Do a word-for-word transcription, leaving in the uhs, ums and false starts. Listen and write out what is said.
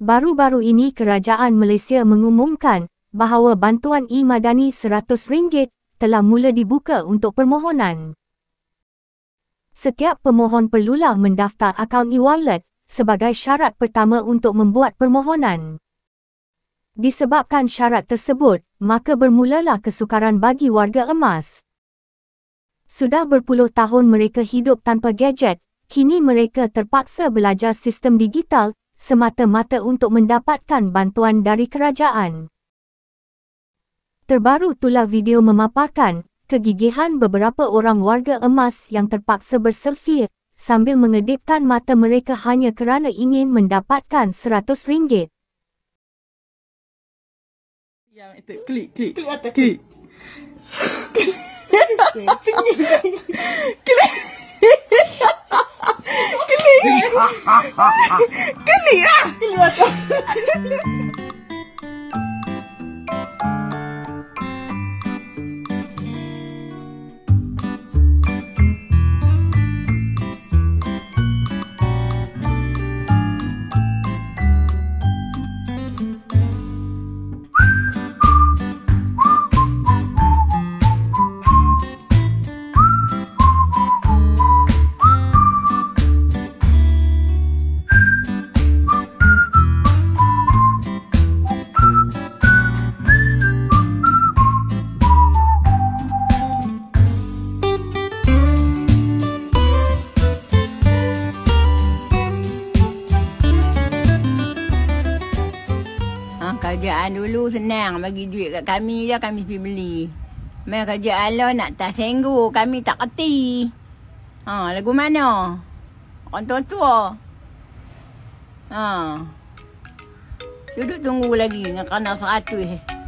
Baru-baru ini kerajaan Malaysia mengumumkan bahawa bantuan e-Madani seratus ringgit telah mula dibuka untuk permohonan. Setiap pemohon perlulah mendaftar akaun e-wallet sebagai syarat pertama untuk membuat permohonan. Disebabkan syarat tersebut, maka bermulalah kesukaran bagi warga emas. Sudah berpuluh tahun mereka hidup tanpa gadget, kini mereka terpaksa belajar sistem digital semata-mata untuk mendapatkan bantuan dari kerajaan. Terbaru tular video memaparkan kegigihan beberapa orang warga emas yang terpaksa berselfie sambil mengedipkan mata mereka hanya kerana ingin mendapatkan seratus ringgit. Yang itu klik klik klik mata klik. Sini. Klik. Klik. Klik ah. Klik mata. Kerjaan dulu senang, bagi duit kat kami je, kami pergi beli. Memang kerja Allah nak tak sengguh, kami tak kerti. Ha, lagu mana? Orang tua-tua. Ha. Duduk tunggu lagi, nak kena seratus.